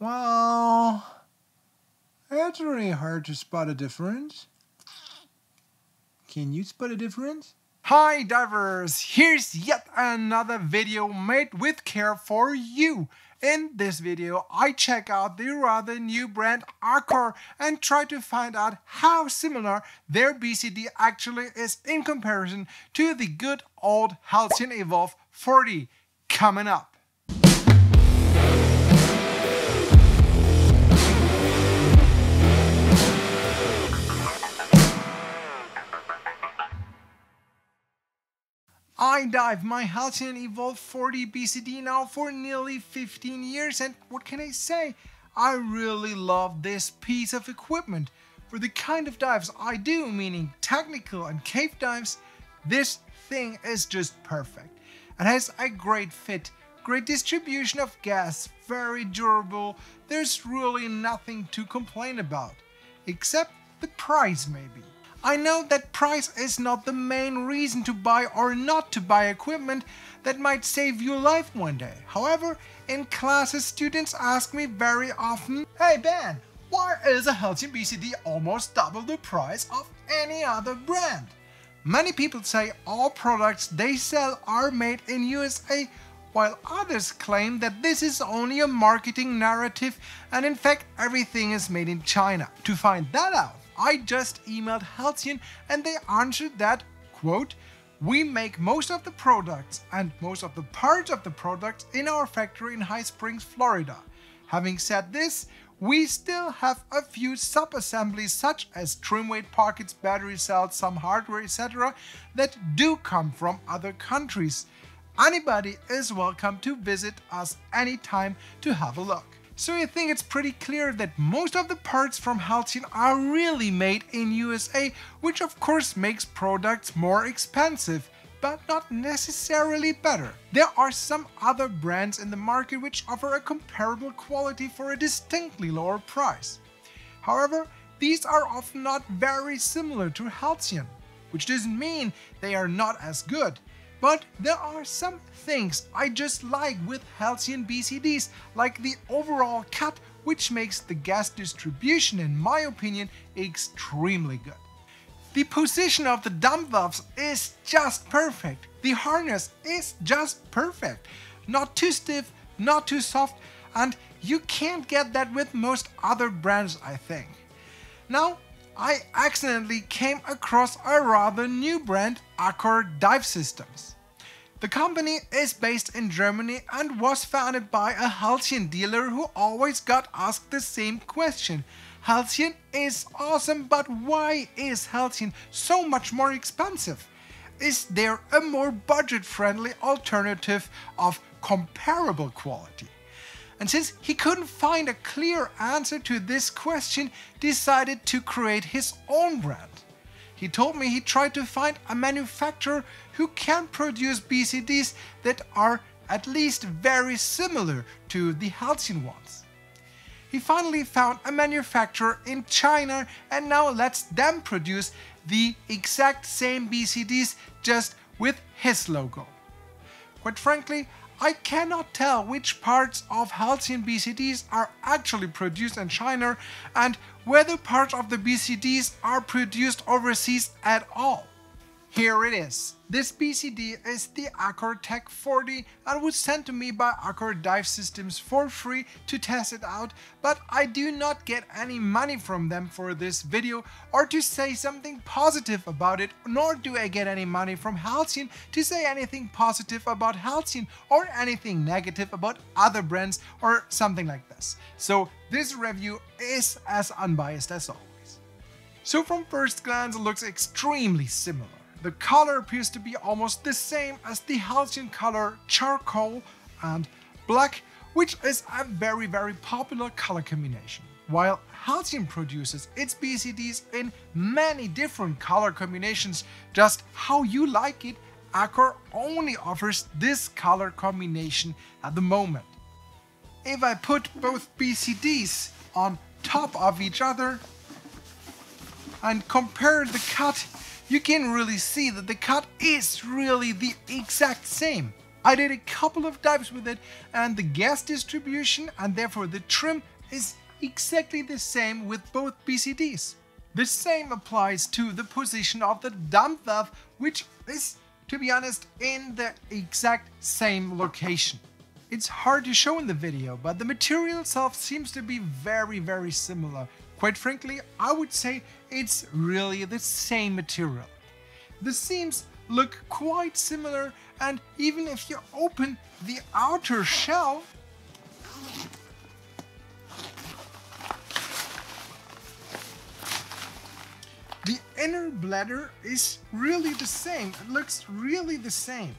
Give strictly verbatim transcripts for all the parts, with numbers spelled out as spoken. Well, it's really hard to spot a difference. Can you spot a difference? Hi divers! Here's yet another video made with care for you. In this video, I check out the rather new brand AQOR and try to find out how similar their B C D actually is in comparison to the good old Halcyon Evolve forty. Coming up. I dive my Halcyon Evolve forty B C D now for nearly fifteen years, and what can I say? I really love this piece of equipment. For the kind of dives I do, meaning technical and cave dives, this thing is just perfect. It has a great fit, great distribution of gas, very durable. There's really nothing to complain about, except the price maybe. I know that price is not the main reason to buy or not to buy equipment that might save your life one day. However, in classes students ask me very often, "Hey Ben, why is a Halcyon B C D almost double the price of any other brand?" Many people say all products they sell are made in U S A, while others claim that this is only a marketing narrative and in fact everything is made in China. To find that out, I just emailed Halcyon and they answered that, quote, "We make most of the products and most of the parts of the products in our factory in High Springs, Florida. Having said this, we still have a few sub-assemblies such as trim weight pockets, battery cells, some hardware, et cetera that do come from other countries. Anybody is welcome to visit us anytime to have a look." So I think it's pretty clear that most of the parts from Halcyon are really made in U S A, which of course makes products more expensive, but not necessarily better. There are some other brands in the market which offer a comparable quality for a distinctly lower price. However, these are often not very similar to Halcyon, which doesn't mean they are not as good. But there are some things I just like with Halcyon B C Ds, like the overall cut, which makes the gas distribution, in my opinion, extremely good. The position of the dump valves is just perfect. The harness is just perfect. Not too stiff, not too soft, and you can't get that with most other brands, I think. Now, I accidentally came across a rather new brand, AQOR Dive Systems. The company is based in Germany and was founded by a Halcyon dealer who always got asked the same question. Halcyon is awesome, but why is Halcyon so much more expensive? Is there a more budget-friendly alternative of comparable quality? And since he couldn't find a clear answer to this question, decided to create his own brand. He told me he tried to find a manufacturer who can produce B C Ds that are at least very similar to the Halcyon ones. He finally found a manufacturer in China and now lets them produce the exact same B C Ds, just with his logo. Quite frankly, I cannot tell which parts of Halcyon B C Ds are actually produced in China and whether parts of the B C Ds are produced overseas at all. Here it is. This B C D is the AQOR Tech forty and was sent to me by AQOR Dive Systems for free to test it out, but I do not get any money from them for this video or to say something positive about it, nor do I get any money from Halcyon to say anything positive about Halcyon or anything negative about other brands or something like this. So this review is as unbiased as always. So from first glance it looks extremely similar. The color appears to be almost the same as the Halcyon color charcoal and black, which is a very very popular color combination. While Halcyon produces its B C Ds in many different color combinations, just how you like it, AQOR only offers this color combination at the moment. If I put both B C Ds on top of each other and compare the cut, you can really see that the cut is really the exact same. I did a couple of dives with it, and the gas distribution and therefore the trim is exactly the same with both B C Ds. The same applies to the position of the dump valve, which is, to be honest, in the exact same location. It's hard to show in the video, but the material itself seems to be very, very similar. Quite frankly, I would say it's really the same material. The seams look quite similar, and even if you open the outer shell, the inner bladder is really the same. It looks really the same.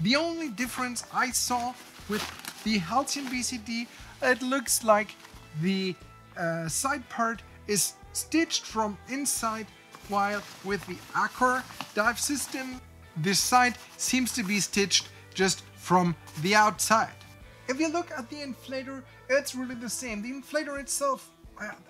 The only difference I saw with the Halcyon B C D, it looks like the uh, side part is stitched from inside, while with the AQOR Dive System, this side seems to be stitched just from the outside. If you look at the inflator, it's really the same. The inflator itself,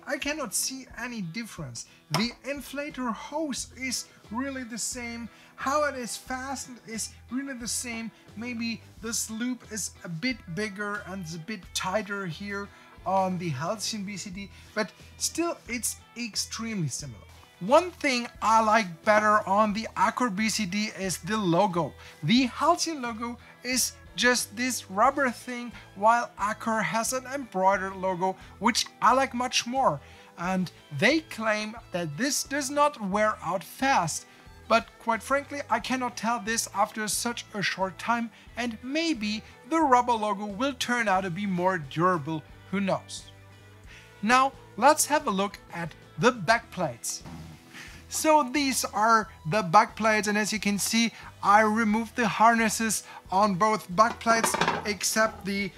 I cannot see any difference. The inflator hose is really the same. How it is fastened is really the same. Maybe this loop is a bit bigger and it's a bit tighter here on the Halcyon B C D, but still it's extremely similar. One thing I like better on the AQOR B C D is the logo. The Halcyon logo is just this rubber thing, while AQOR has an embroidered logo, which I like much more. And they claim that this does not wear out fast. But quite frankly, I cannot tell this after such a short time, and maybe the rubber logo will turn out to be more durable, who knows. Now let's have a look at the backplates. So these are the backplates, and as you can see, I removed the harnesses on both backplates except the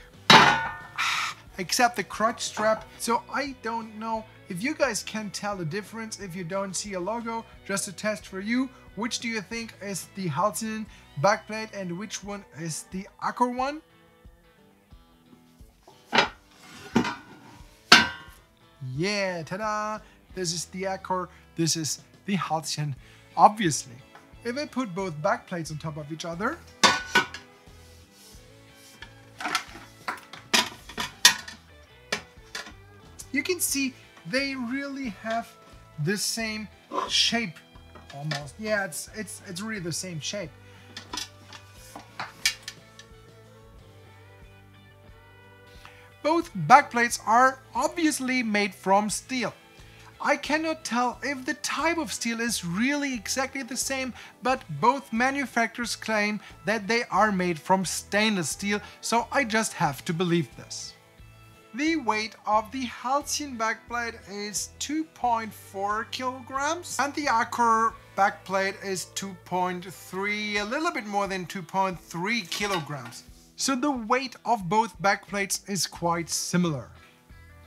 except the crotch strap. So I don't know if you guys can tell the difference if you don't see a logo. Just a test for you. Which do you think is the Halcyon backplate and which one is the AQOR one? Yeah, ta-da! This is the AQOR, this is the Halcyon, obviously. If I put both backplates on top of each other, you can see they really have the same shape, almost. Yeah, it's it's it's really the same shape. Both backplates are obviously made from steel. I cannot tell if the type of steel is really exactly the same, but both manufacturers claim that they are made from stainless steel, so I just have to believe this. The weight of the Halcyon backplate is two point four kilograms and the AQOR backplate is two point three, a little bit more than two point three kilograms. So the weight of both backplates is quite similar.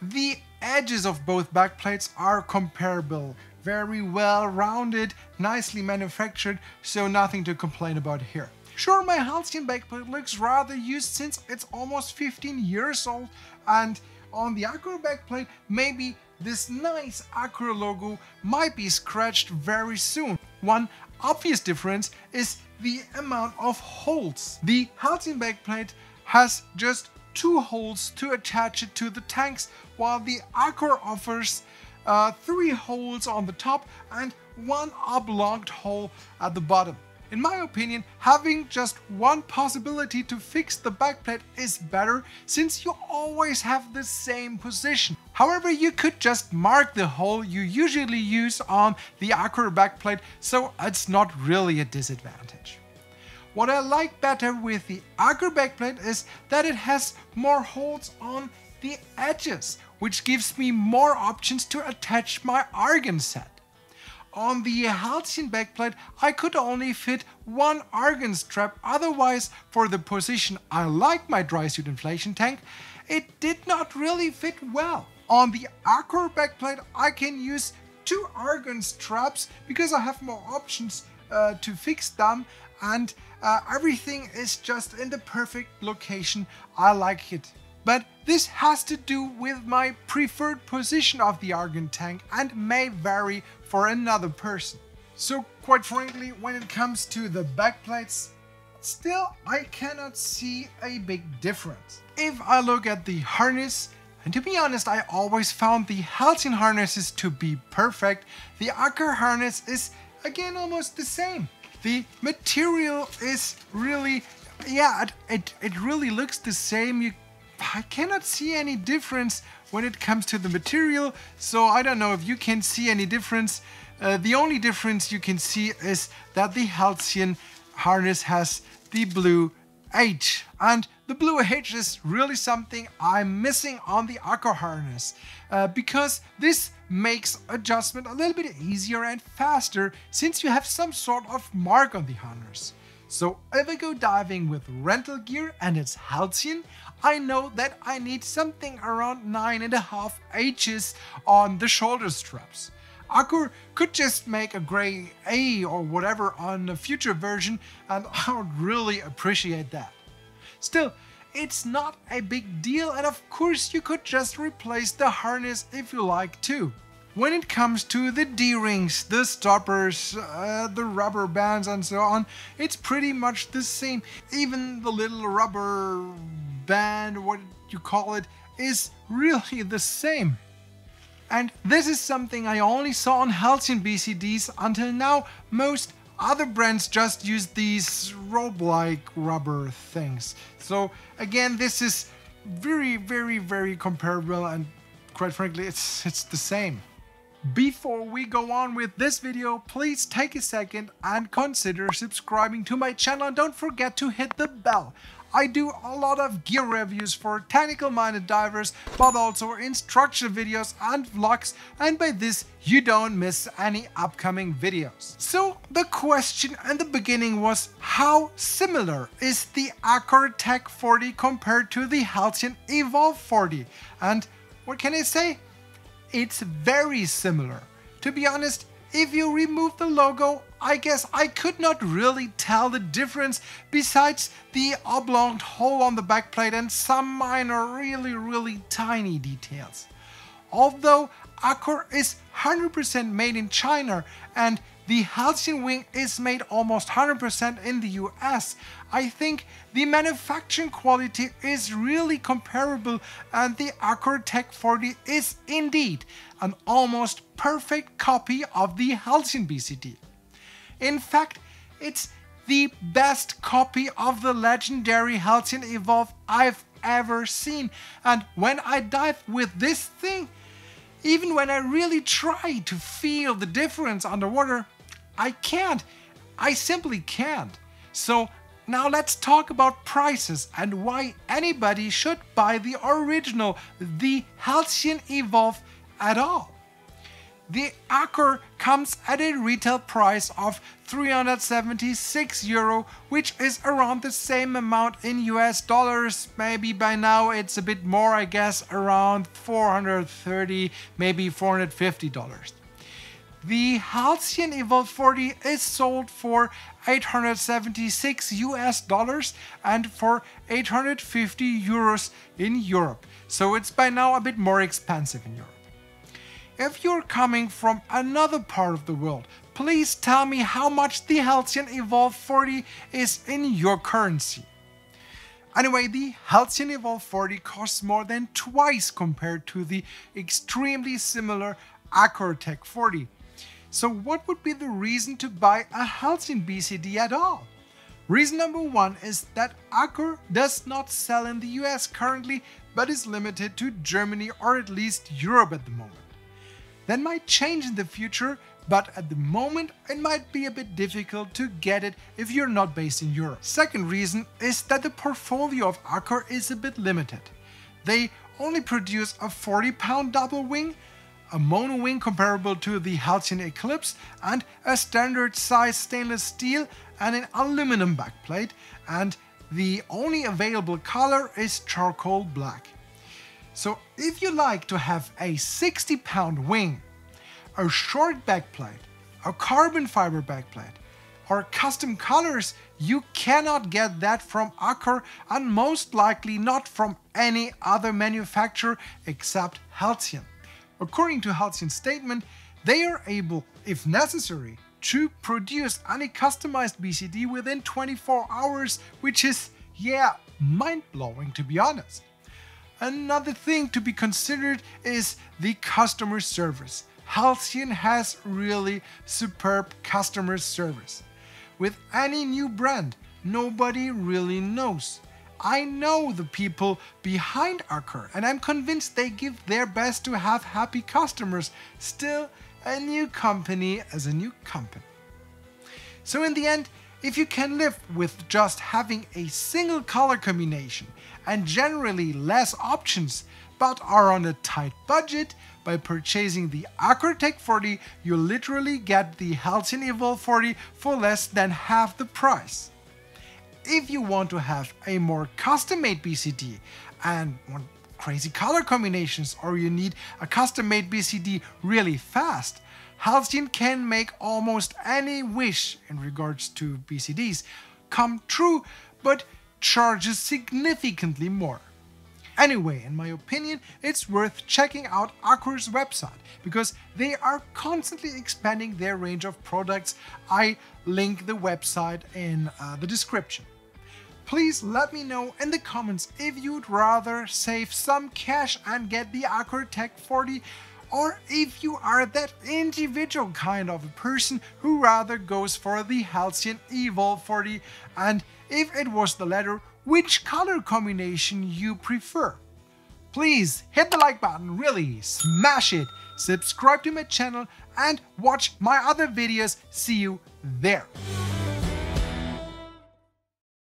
The edges of both backplates are comparable, very well rounded, nicely manufactured, so nothing to complain about here. Sure, my Halcyon backplate looks rather used since it's almost fifteen years old, and on the AQOR backplate maybe this nice AQOR logo might be scratched very soon. One obvious difference is the amount of holes. The Halcyon backplate has just two holes to attach it to the tanks, while the AQOR offers uh, three holes on the top and one oblong hole at the bottom. In my opinion, having just one possibility to fix the backplate is better, since you always have the same position. However, you could just mark the hole you usually use on the AQOR backplate, so it's not really a disadvantage. What I like better with the AQOR backplate is that it has more holes on the edges, which gives me more options to attach my argon set. On the Halcyon backplate, I could only fit one argon strap, otherwise for the position I like my dry suit inflation tank, it did not really fit well. On the AQOR backplate, I can use two argon straps because I have more options uh, to fix them, and uh, everything is just in the perfect location. I like it. But this has to do with my preferred position of the argon tank and may vary for another person. So quite frankly, when it comes to the backplates, Still, I cannot see a big difference. If I look at the harness, and to be honest, I always found the Halcyon harnesses to be perfect, the AQOR harness is again almost the same. The material is really, yeah, it, it, it really looks the same. You, I cannot see any difference when it comes to the material, so I don't know if you can see any difference. Uh, the only difference you can see is that the Halcyon harness has the blue H, and the blue H is really something I'm missing on the AQOR harness, uh, because this makes adjustment a little bit easier and faster since you have some sort of mark on the harness. So if I go diving with rental gear and it's Halcyon, I know that I need something around nine and a half H's on the shoulder straps. AQOR could just make a gray A or whatever on a future version, and I would really appreciate that. Still, it's not a big deal, and of course you could just replace the harness if you like too. When it comes to the D-rings, the stoppers, uh, the rubber bands and so on, it's pretty much the same. Even the little rubber band, what you call it, is really the same. And this is something I only saw on Halcyon B C Ds until now. Most other brands just use these rope-like rubber things. So again, this is very, very, very comparable, and quite frankly, it's, it's the same. Before we go on with this video, please take a second and consider subscribing to my channel, and don't forget to hit the bell. I do a lot of gear reviews for technical-minded divers, but also instructional videos and vlogs, and by this you don't miss any upcoming videos. So the question in the beginning was, how similar is the AQOR Tech forty compared to the Halcyon Evolve forty? And what can I say? It's very similar. To be honest, if you remove the logo, I guess I could not really tell the difference besides the oblong hole on the backplate and some minor really really tiny details. Although AQOR is one hundred percent made in China and the Halcyon wing is made almost one hundred percent in the U S, I think the manufacturing quality is really comparable, and the AQOR Tech forty is indeed an almost perfect copy of the Halcyon B C D. In fact, it's the best copy of the legendary Halcyon Evolve I've ever seen, and when I dive with this thing, even when I really try to feel the difference underwater, I can't. I simply can't. So now let's talk about prices and why anybody should buy the original, the Halcyon Evolve, at all. The AQOR comes at a retail price of three hundred seventy-six euro, which is around the same amount in U S dollars. Maybe by now it's a bit more, I guess, around four hundred thirty, maybe four hundred fifty dollars. The Halcyon Evolve forty is sold for eight hundred seventy-six U S dollars and for eight hundred fifty euros in Europe. So it's by now a bit more expensive in Europe. If you're coming from another part of the world, please tell me how much the Halcyon Evolve forty is in your currency. Anyway, the Halcyon Evolve forty costs more than twice compared to the extremely similar AQOR Tech forty. So what would be the reason to buy a Halcyon B C D at all? Reason number one is that AQOR does not sell in the U S currently, but is limited to Germany or at least Europe at the moment. That might change in the future, but at the moment it might be a bit difficult to get it if you're not based in Europe. Second reason is that the portfolio of AQOR is a bit limited. They only produce a forty pound double wing, a mono wing comparable to the Halcyon Eclipse, and a standard size stainless steel and an aluminum backplate, and the only available color is charcoal black. So if you like to have a sixty pound wing, a short backplate, a carbon fiber backplate, or custom colors, you cannot get that from AQOR, and most likely not from any other manufacturer except Halcyon. According to Halcyon's statement, they are able, if necessary, to produce any customized B C D within twenty-four hours, which is, yeah, mind-blowing to be honest. Another thing to be considered is the customer service. Halcyon has really superb customer service. With any new brand, nobody really knows. I know the people behind A Q O R and I'm convinced they give their best to have happy customers. Still, a new company is a new company. So in the end, if you can live with just having a single color combination and generally less options, but are on a tight budget, by purchasing the A Q O R Tech forty, you literally get the Halcyon Evolve forty for less than half the price. If you want to have a more custom-made B C D and want crazy color combinations, or you need a custom-made B C D really fast, Halcyon can make almost any wish in regards to B C Ds come true, but charges significantly more. Anyway, in my opinion, it's worth checking out A Q O R's website, because they are constantly expanding their range of products. I link the website in uh, the description. Please let me know in the comments if you'd rather save some cash and get the A Q O R Tech forty, or if you are that individual kind of a person who rather goes for the Halcyon Evolve forty, and if it was the latter, which color combination you prefer. Please hit the like button, really smash it, subscribe to my channel and watch my other videos. See you there.